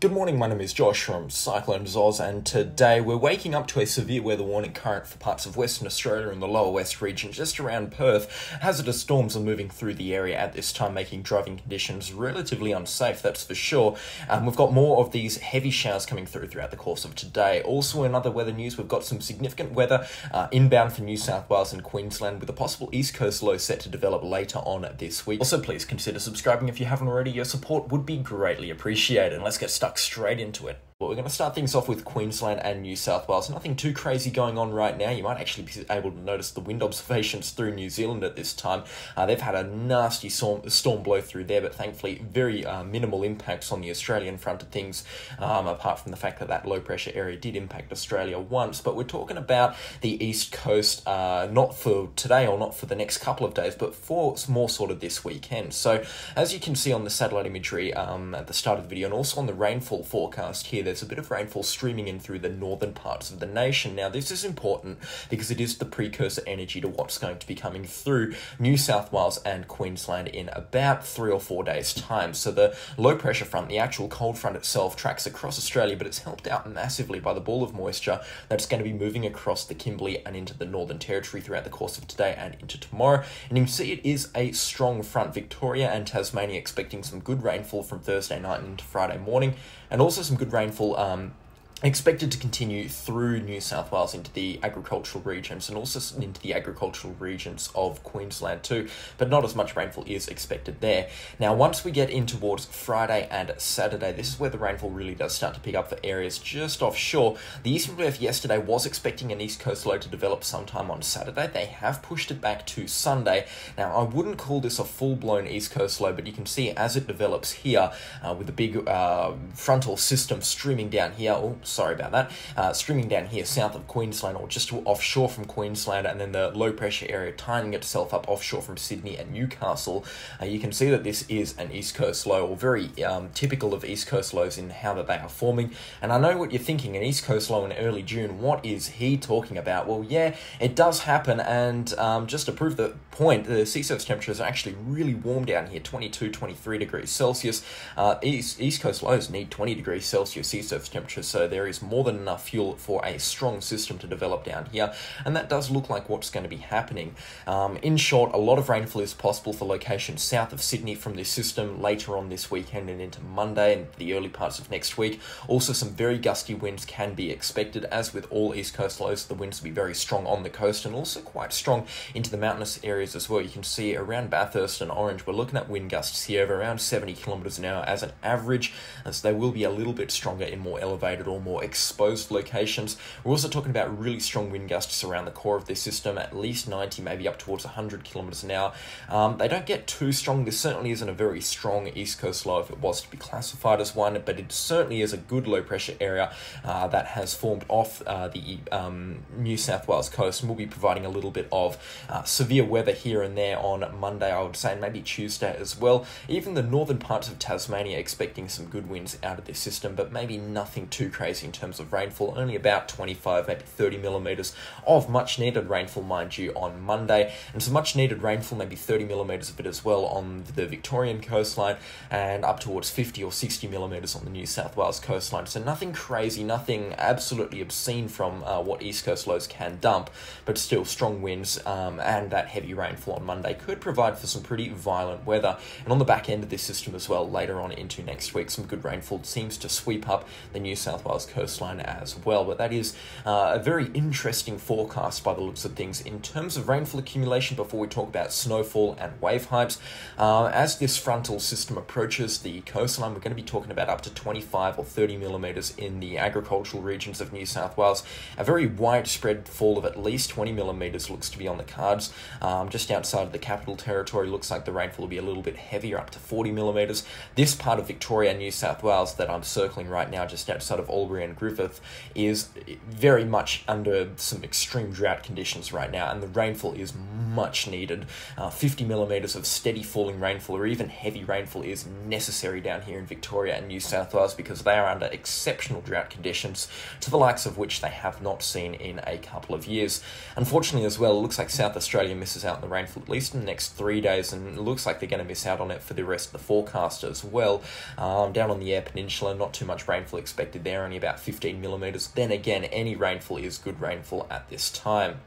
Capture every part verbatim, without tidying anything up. Good morning, my name is Josh from Cyclones Oz, and today we're waking up to a severe weather warning current for parts of Western Australia and the Lower West region just around Perth. Hazardous storms are moving through the area at this time, making driving conditions relatively unsafe, that's for sure. Um, we've got more of these heavy showers coming through throughout the course of today. Also in other weather news, we've got some significant weather uh, inbound for New South Wales and Queensland, with a possible East Coast low set to develop later on this week. Also, please consider subscribing if you haven't already. Your support would be greatly appreciated, and let's get started straight into it. Well, we're going to start things off with Queensland and New South Wales. Nothing too crazy going on right now. You might actually be able to notice the wind observations through New Zealand at this time. Uh, they've had a nasty storm, storm blow through there, but thankfully very uh, minimal impacts on the Australian front of things, um, apart from the fact that that low pressure area did impact Australia once. But we're talking about the East Coast, uh, not for today or not for the next couple of days, but for more sort of this weekend. So as you can see on the satellite imagery um, at the start of the video, and also on the rainfall forecast here, there's a bit of rainfall streaming in through the northern parts of the nation. Now, this is important because it is the precursor energy to what's going to be coming through New South Wales and Queensland in about three or four days' time. So the low pressure front, the actual cold front itself, tracks across Australia, but it's helped out massively by the ball of moisture that's going to be moving across the Kimberley and into the Northern Territory throughout the course of today and into tomorrow. And you can see it is a strong front. Victoria and Tasmania expecting some good rainfall from Thursday night into Friday morning, and also some good rainfall Um, expected to continue through New South Wales into the agricultural regions, and also into the agricultural regions of Queensland too, but not as much rainfall is expected there. Now, once we get in towards Friday and Saturday, this is where the rainfall really does start to pick up for areas just offshore. The Eastern Reef yesterday was expecting an East Coast low to develop sometime on Saturday. They have pushed it back to Sunday. Now, I wouldn't call this a full-blown East Coast low, but you can see as it develops here, uh, with the big uh, frontal system streaming down here, oh, sorry about that, uh, streaming down here south of Queensland or just offshore from Queensland, and then the low pressure area tying itself up offshore from Sydney and Newcastle. Uh, you can see that this is an East Coast low, or very um, typical of East Coast lows in how that they are forming. And I know what you're thinking, an East Coast low in early June, what is he talking about? Well, yeah, it does happen, and um, just to prove the point, the sea surface temperatures are actually really warm down here, twenty-two, twenty-three degrees Celsius. Uh, East, East Coast lows need twenty degrees Celsius sea surface temperatures, so there There is more than enough fuel for a strong system to develop down here, and that does look like what's going to be happening. Um, in short, a lot of rainfall is possible for locations south of Sydney from this system later on this weekend and into Monday and the early parts of next week. Also, some very gusty winds can be expected. As with all East Coast lows, the winds will be very strong on the coast and also quite strong into the mountainous areas as well. You can see around Bathurst and Orange, we're looking at wind gusts here of around seventy kilometres an hour as an average, and so they will be a little bit stronger in more elevated or more more exposed locations. We're also talking about really strong wind gusts around the core of this system, at least ninety, maybe up towards one hundred kilometers an hour. Um, they don't get too strong. This certainly isn't a very strong East Coast low if it was to be classified as one, but it certainly is a good low pressure area uh, that has formed off uh, the um, New South Wales coast, and will be providing a little bit of uh, severe weather here and there on Monday, I would say, and maybe Tuesday as well. Even the northern parts of Tasmania expecting some good winds out of this system, but maybe nothing too crazy in terms of rainfall, only about twenty-five, maybe thirty millimetres of much needed rainfall, mind you, on Monday. And so much needed rainfall, maybe thirty millimetres of it as well on the Victorian coastline, and up towards fifty or sixty millimetres on the New South Wales coastline. So nothing crazy, nothing absolutely obscene from uh, what East Coast lows can dump, but still strong winds um, and that heavy rainfall on Monday could provide for some pretty violent weather. And on the back end of this system as well, later on into next week, some good rainfall seems to sweep up the New South Wales coastline as well. But that is uh, a very interesting forecast by the looks of things in terms of rainfall accumulation before we talk about snowfall and wave heights. Uh, as this frontal system approaches the coastline, we're going to be talking about up to twenty-five or thirty millimetres in the agricultural regions of New South Wales. A very widespread fall of at least twenty millimetres looks to be on the cards. Um, just outside of the Capital Territory, looks like the rainfall will be a little bit heavier, up to forty millimetres. This part of Victoria and New South Wales that I'm circling right now, just outside of all Albrian Griffith is very much under some extreme drought conditions right now, and the rainfall is much needed. Uh, fifty millimetres of steady falling rainfall or even heavy rainfall is necessary down here in Victoria and New South Wales, because they are under exceptional drought conditions, to the likes of which they have not seen in a couple of years. Unfortunately as well, it looks like South Australia misses out on the rainfall at least in the next three days, and it looks like they're going to miss out on it for the rest of the forecast as well. Um, down on the Eyre Peninsula, not too much rainfall expected there, only about fifteen millimetres. Then again, any rainfall is good rainfall at this time.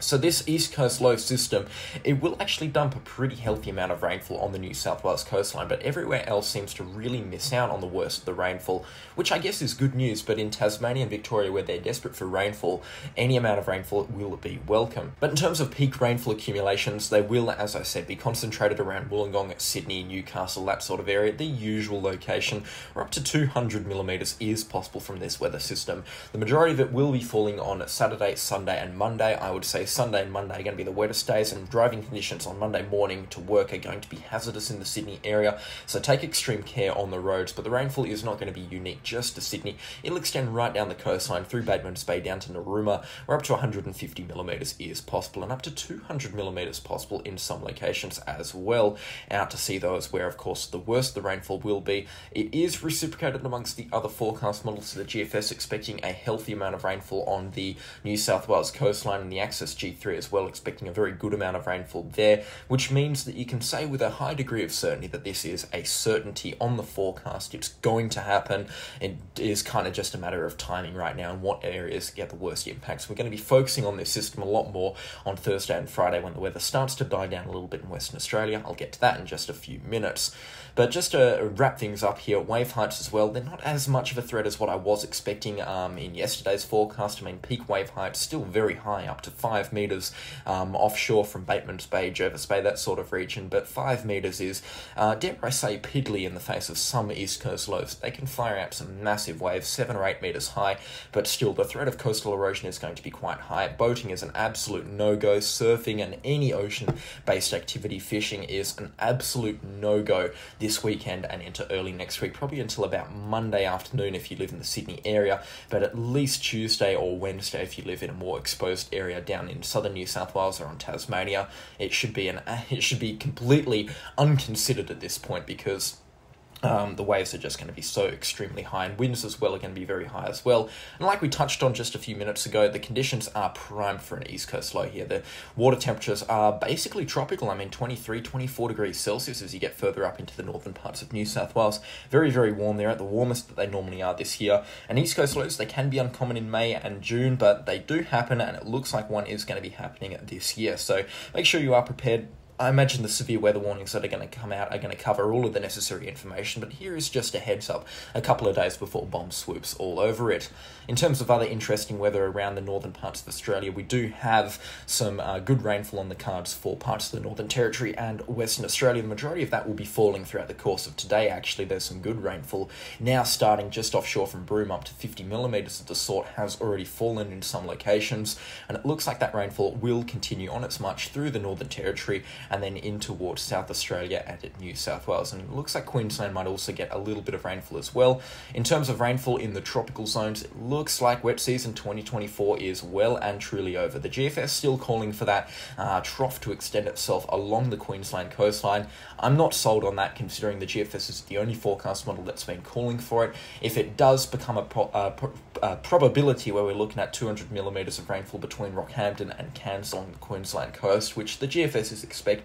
So this East Coast low system, it will actually dump a pretty healthy amount of rainfall on the New South Wales coastline, but everywhere else seems to really miss out on the worst of the rainfall, which I guess is good news, but in Tasmania and Victoria, where they're desperate for rainfall, any amount of rainfall will be welcome. But in terms of peak rainfall accumulations, they will, as I said, be concentrated around Wollongong, Sydney, Newcastle, that sort of area, the usual location, where up to two hundred millimetres is possible from this weather system. The majority of it will be falling on Saturday, Sunday and Monday. I would say Sunday and Monday are going to be the wettest days, and driving conditions on Monday morning to work are going to be hazardous in the Sydney area, so take extreme care on the roads. But the rainfall is not going to be unique just to Sydney. It'll extend right down the coastline through Badgerys Bay down to Narooma, where up to one hundred fifty millimetres is possible, and up to two hundred millimetres possible in some locations as well. Out to sea though is where, of course, the worst the rainfall will be. It is reciprocated amongst the other forecast models, so the G F S expecting a healthy amount of rainfall on the New South Wales coastline, and the Axis G three as well, expecting a very good amount of rainfall there, which means that you can say with a high degree of certainty that this is a certainty on the forecast. It's going to happen. It is kind of just a matter of timing right now and what areas get the worst impacts. We're going to be focusing on this system a lot more on Thursday and Friday when the weather starts to die down a little bit in Western Australia. I'll get to that in just a few minutes. But just to wrap things up here, wave heights as well, they're not as much of a threat as what I was expecting um, in yesterday's forecast. I mean, peak wave heights still very high, up to five metres um, offshore from Batemans Bay, Jervis Bay, that sort of region, but five metres is, uh, dare I say, piddly in the face of some East Coast lows. They can fire out some massive waves, seven or eight metres high, but still the threat of coastal erosion is going to be quite high. Boating is an absolute no-go. Surfing and any ocean-based activity, fishing is an absolute no-go this weekend and into early next week, probably until about Monday afternoon if you live in the Sydney area, but at least Tuesday or Wednesday if you live in a more exposed area down in southern New South Wales or on Tasmania. It should be an it should be completely unconsidered at this point, because Um, the waves are just going to be so extremely high, and winds as well are going to be very high as well. And like we touched on just a few minutes ago, the conditions are primed for an East Coast low here. The water temperatures are basically tropical. I mean, twenty-three, twenty-four degrees Celsius as you get further up into the northern parts of New South Wales. Very, very warm. They're at the warmest that they normally are this year. And East Coast lows, they can be uncommon in May and June, but they do happen, and it looks like one is going to be happening this year. So make sure you are prepared. I imagine the severe weather warnings that are going to come out are going to cover all of the necessary information, but here is just a heads up a couple of days before bomb swoops all over it. In terms of other interesting weather around the northern parts of Australia, we do have some uh, good rainfall on the cards for parts of the Northern Territory and Western Australia. The majority of that will be falling throughout the course of today. Actually, there's some good rainfall now starting just offshore from Broome. Up to fifty millimetres of the sort has already fallen in some locations, and it looks like that rainfall will continue on its march through the Northern Territory and then in towards South Australia and New South Wales. And it looks like Queensland might also get a little bit of rainfall as well. In terms of rainfall in the tropical zones, it looks like wet season twenty twenty-four is well and truly over. The G F S still calling for that uh, trough to extend itself along the Queensland coastline. I'm not sold on that, considering the G F S is the only forecast model that's been calling for it. If it does become a pro uh, pro uh, probability where we're looking at two hundred millimetres of rainfall between Rockhampton and Cairns along the Queensland coast, which the G F S is expecting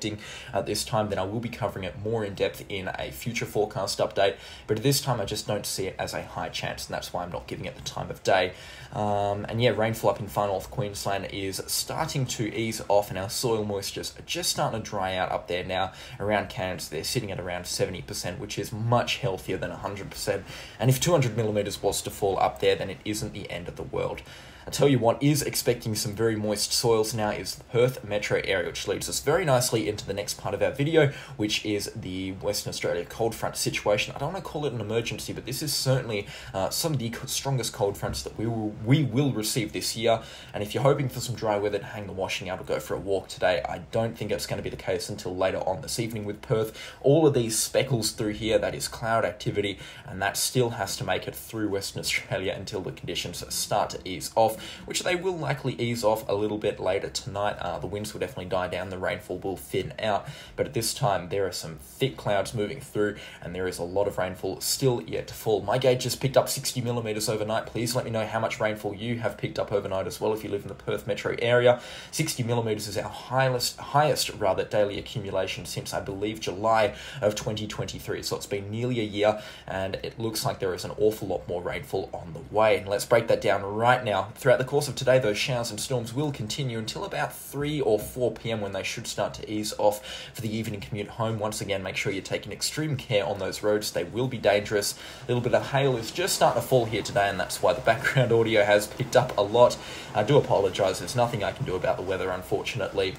at this time, then I will be covering it more in depth in a future forecast update. But at this time, I just don't see it as a high chance, and that's why I'm not giving it the time of day. Um, and yeah, rainfall up in far north Queensland is starting to ease off, and our soil moistures are just starting to dry out up there now. Around Cairns, they're sitting at around seventy percent, which is much healthier than one hundred percent. And if two hundred millimetres was to fall up there, then it isn't the end of the world. I tell you what is expecting some very moist soils now is the Perth metro area, which leads us very nicely into the next part of our video, which is the Western Australia cold front situation. I don't want to call it an emergency, but this is certainly uh, some of the strongest cold fronts that we will, we will receive this year. And if you're hoping for some dry weather to hang the washing out or go for a walk today, I don't think it's going to be the case until later on this evening with Perth. All of these speckles through here, that is cloud activity, and that still has to make it through Western Australia until the conditions start to ease off, which they will likely ease off a little bit later tonight. Uh, the winds will definitely die down, the rainfall will thin out, but at this time there are some thick clouds moving through and there is a lot of rainfall still yet to fall. My gauge has picked up sixty millimetres overnight. Please let me know how much rainfall you have picked up overnight as well if you live in the Perth metro area. sixty millimetres is our highest, highest rather daily accumulation since I believe July of twenty twenty-three, so it's been nearly a year and it looks like there is an awful lot more rainfall on the way. And let's break that down right now. Throughout the course of today, those showers and storms will continue until about three or four p m when they should start to ease off for the evening commute home. Once again, make sure you're taking extreme care on those roads. They will be dangerous. A little bit of hail is just starting to fall here today, and that's why the background audio has picked up a lot. I do apologise. There's nothing I can do about the weather, unfortunately.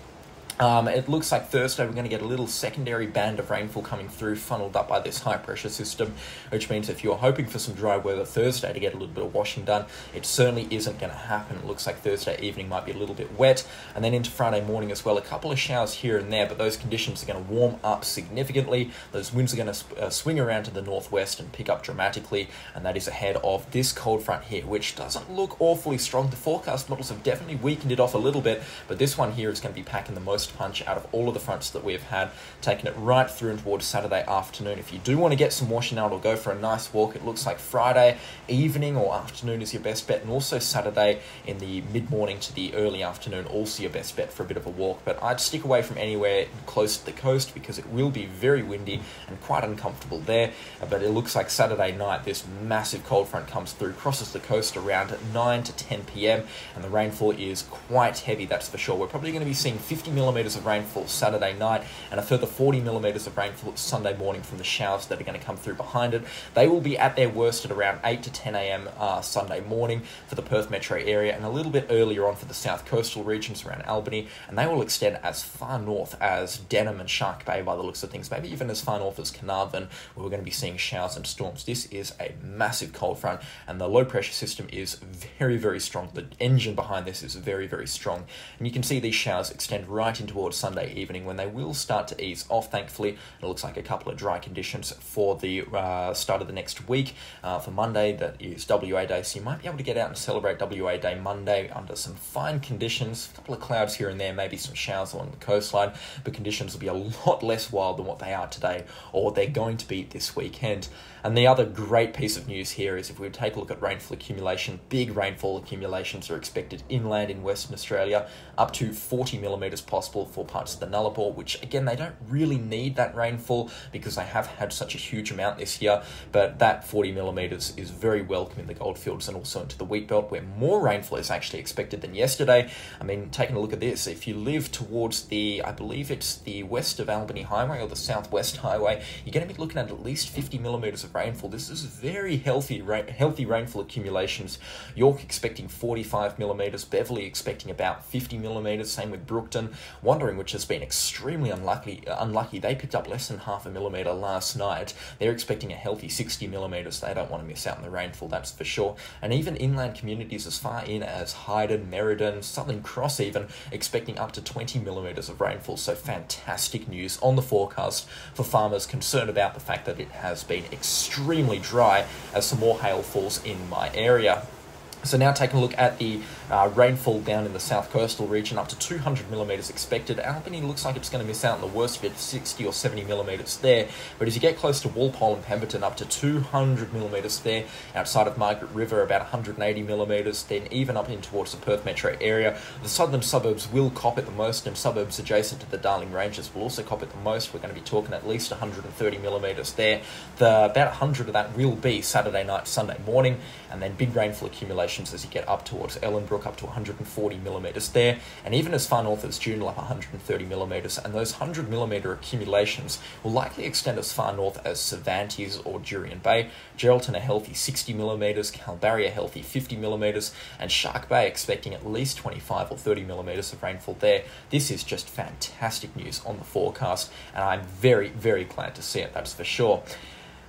Um, it looks like Thursday we're going to get a little secondary band of rainfall coming through, funneled up by this high pressure system, which means if you're hoping for some dry weather Thursday to get a little bit of washing done, it certainly isn't going to happen. It looks like Thursday evening might be a little bit wet, and then into Friday morning as well, a couple of showers here and there, but those conditions are going to warm up significantly. Those winds are going to uh, swing around to the northwest and pick up dramatically, and that is ahead of this cold front here, which doesn't look awfully strong. The forecast models have definitely weakened it off a little bit, but this one here is going to be packing the most punch out of all of the fronts that we've had, taking it right through and towards Saturday afternoon. If you do want to get some washing out or go for a nice walk, it looks like Friday evening or afternoon is your best bet, and also Saturday in the mid-morning to the early afternoon, also your best bet for a bit of a walk. But I'd stick away from anywhere close to the coast because it will be very windy and quite uncomfortable there. But it looks like Saturday night this massive cold front comes through, crosses the coast around nine to ten p m, and the rainfall is quite heavy, that's for sure. We're probably going to be seeing fifty millimetres of rainfall Saturday night and a further forty millimetres of rainfall Sunday morning from the showers that are going to come through behind it. They will be at their worst at around eight to ten a m uh, Sunday morning for the Perth metro area and a little bit earlier on for the south coastal regions around Albany, and they will extend as far north as Denham and Shark Bay by the looks of things, maybe even as far north as Carnarvon, where we're going to be seeing showers and storms. This is a massive cold front and the low pressure system is very, very strong. The engine behind this is very, very strong, and you can see these showers extend right in towards Sunday evening when they will start to ease off, thankfully. It looks like a couple of dry conditions for the uh, start of the next week. Uh, for Monday, that is W A Day, so you might be able to get out and celebrate W A Day Monday under some fine conditions, a couple of clouds here and there, maybe some showers along the coastline, but conditions will be a lot less wild than what they are today or what they're going to be this weekend. And the other great piece of news here is if we take a look at rainfall accumulation, big rainfall accumulations are expected inland in Western Australia, up to forty millimetres possible for parts of the Nullarbor, which again, they don't really need that rainfall because they have had such a huge amount this year, but that forty millimetres is very welcome in the goldfields and also into the wheat belt where more rainfall is actually expected than yesterday. I mean, taking a look at this, if you live towards the, I believe it's the west of Albany Highway or the southwest highway, you're going to be looking at at least fifty millimetres of rainfall. This is very healthy, ra healthy rainfall accumulations. York expecting forty-five millimetres, Beverley expecting about fifty millimetres, same with Brookton. Wandering, which has been extremely unlucky, unlucky, they picked up less than half a millimetre last night. They're expecting a healthy sixty millimetres. They don't want to miss out on the rainfall, that's for sure. And even inland communities as far in as Hyden, Meriden, Southern Cross even, expecting up to twenty millimetres of rainfall. So fantastic news on the forecast for farmers concerned about the fact that it has been extremely dry as some more hail falls in my area. So now taking a look at the uh, rainfall down in the south coastal region, up to two hundred millimetres expected. Albany looks like it's going to miss out on the worst of it, sixty or seventy millimetres there. But as you get close to Walpole and Pemberton, up to two hundred millimetres there. Outside of Margaret River, about one hundred eighty millimetres. Then even up in towards the Perth metro area. The southern suburbs will cop it the most, and suburbs adjacent to the Darling Ranges will also cop it the most. We're going to be talking at least one hundred thirty millimetres there. The, about one hundred of that will be Saturday night, Sunday morning, and then big rainfall accumulation oscillations as you get up towards Ellenbrook, up to one hundred forty millimeters there, and even as far north as Joondalup, up one hundred thirty millimeters, and those one hundred millimeter accumulations will likely extend as far north as Cervantes or Durian Bay, Geraldton a healthy sixty millimeters, Kalbarri a healthy fifty millimeters, and Shark Bay expecting at least twenty-five or thirty millimeters of rainfall there. This is just fantastic news on the forecast, and I'm very, very glad to see it, that's for sure.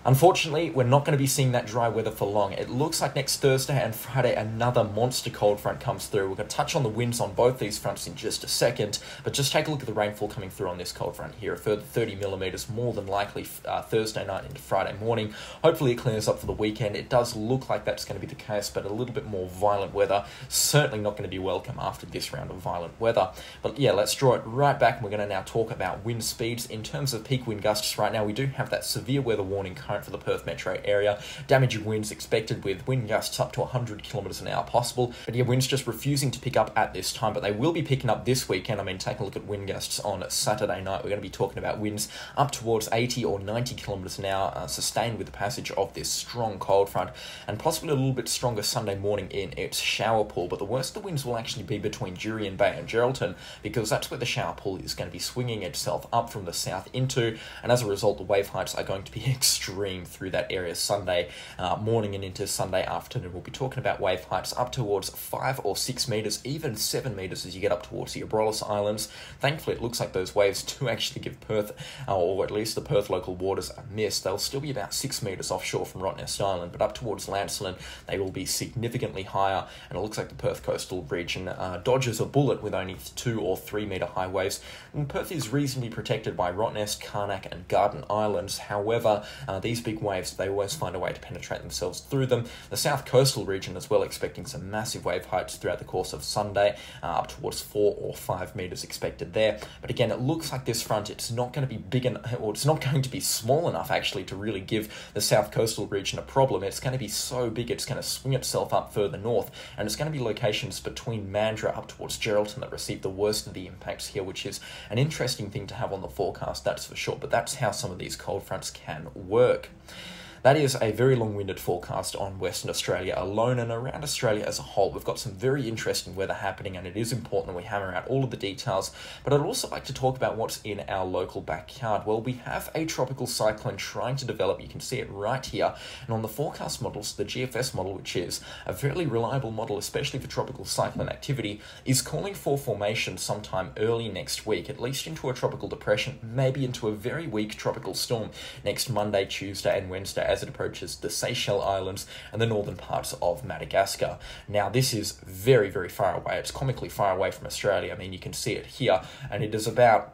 Unfortunately, we're not going to be seeing that dry weather for long. It looks like next Thursday and Friday, another monster cold front comes through. We're going to touch on the winds on both these fronts in just a second, but just take a look at the rainfall coming through on this cold front here. A further thirty millimeters, more than likely uh, Thursday night into Friday morning. Hopefully it clears up for the weekend. It does look like that's going to be the case, but a little bit more violent weather. Certainly not going to be welcome after this round of violent weather. But yeah, let's draw it right back. We're going to now talk about wind speeds. In terms of peak wind gusts right now, we do have that severe weather warning currently for the Perth metro area. Damaging winds expected with wind gusts up to one hundred kilometers an hour possible. But yeah, winds just refusing to pick up at this time, but they will be picking up this weekend. I mean, take a look at wind gusts on Saturday night. We're going to be talking about winds up towards eighty or ninety kilometers an hour, uh, sustained with the passage of this strong cold front, and possibly a little bit stronger Sunday morning in its shower pool. But the worst of the winds will actually be between Durian Bay and Geraldton, because that's where the shower pool is going to be swinging itself up from the south into, and as a result, the wave heights are going to be extreme through that area Sunday uh, morning and into Sunday afternoon. We'll be talking about wave heights up towards five or six metres, even seven metres as you get up towards the Abrolhos Islands. Thankfully, it looks like those waves do actually give Perth, uh, or at least the Perth local waters, a miss. They'll still be about six metres offshore from Rottnest Island, but up towards Lambsland, they will be significantly higher, and it looks like the Perth coastal region uh, dodges a bullet with only two or three metre high waves. And Perth is reasonably protected by Rottnest, Karnak and Garden Islands. However, uh, these big waves, they always find a way to penetrate themselves through them. The south coastal region as well, expecting some massive wave heights throughout the course of Sunday, uh, up towards four or five meters expected there. But again, it looks like this front, it's not going to be big enough, or it's not going to be small enough actually to really give the south coastal region a problem. It's going to be so big, it's going to swing itself up further north, and it's going to be locations between Mandurah up towards Geraldton that receive the worst of the impacts here, which is an interesting thing to have on the forecast, that's for sure. But that's how some of these cold fronts can work. That is a very long-winded forecast on Western Australia alone, and around Australia as a whole. We've got some very interesting weather happening, and it is important that we hammer out all of the details. But I'd also like to talk about what's in our local backyard. Well, we have a tropical cyclone trying to develop. You can see it right here. And on the forecast models, the G F S model, which is a fairly reliable model, especially for tropical cyclone activity, is calling for formation sometime early next week, at least into a tropical depression, maybe into a very weak tropical storm next Monday, Tuesday, and Wednesday, as it approaches the Seychelles Islands and the northern parts of Madagascar. Now, this is very, very far away. It's comically far away from Australia. I mean, you can see it here, and it is about,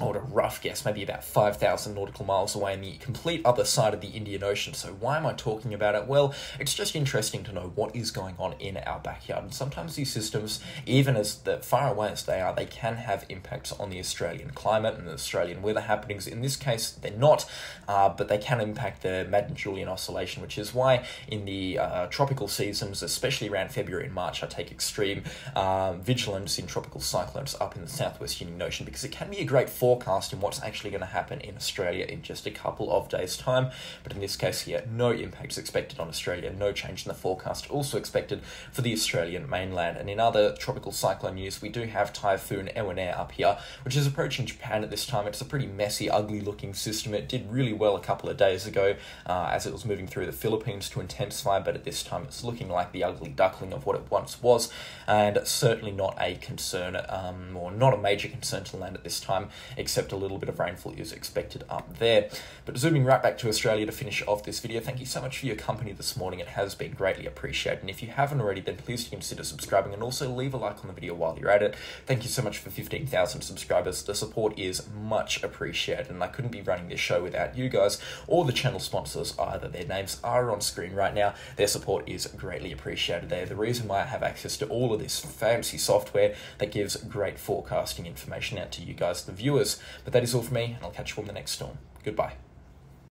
or a rough guess, maybe about five thousand nautical miles away on the complete other side of the Indian Ocean. So why am I talking about it? Well, it's just interesting to know what is going on in our backyard. And sometimes these systems, even as the far away as they are, they can have impacts on the Australian climate and the Australian weather happenings. In this case, they're not, uh, but they can impact the Madden-Julian Oscillation, which is why in the uh, tropical seasons, especially around February and March, I take extreme uh, vigilance in tropical cyclones up in the southwest Indian Ocean, because it can be a great forecast in what's actually going to happen in Australia in just a couple of days' time. But in this case here, no impacts expected on Australia, no change in the forecast also expected for the Australian mainland. And in other tropical cyclone news, we do have Typhoon Ewiniar up here, which is approaching Japan at this time. It's a pretty messy, ugly-looking system. It did really well a couple of days ago uh, as it was moving through the Philippines to intensify, but at this time it's looking like the ugly duckling of what it once was, and certainly not a concern, um, or not a major concern to land at this time, except a little bit of rainfall is expected up there. But zooming right back to Australia to finish off this video, thank you so much for your company this morning. It has been greatly appreciated. And if you haven't already, then please consider subscribing, and also leave a like on the video while you're at it. Thank you so much for fifteen thousand subscribers. The support is much appreciated, and I couldn't be running this show without you guys or the channel sponsors either. Their names are on screen right now. Their support is greatly appreciated. They're the reason why I have access to all of this fancy software that gives great forecasting information out to you guys, the viewers. But that is all for me, and I'll catch you on the next storm. Goodbye.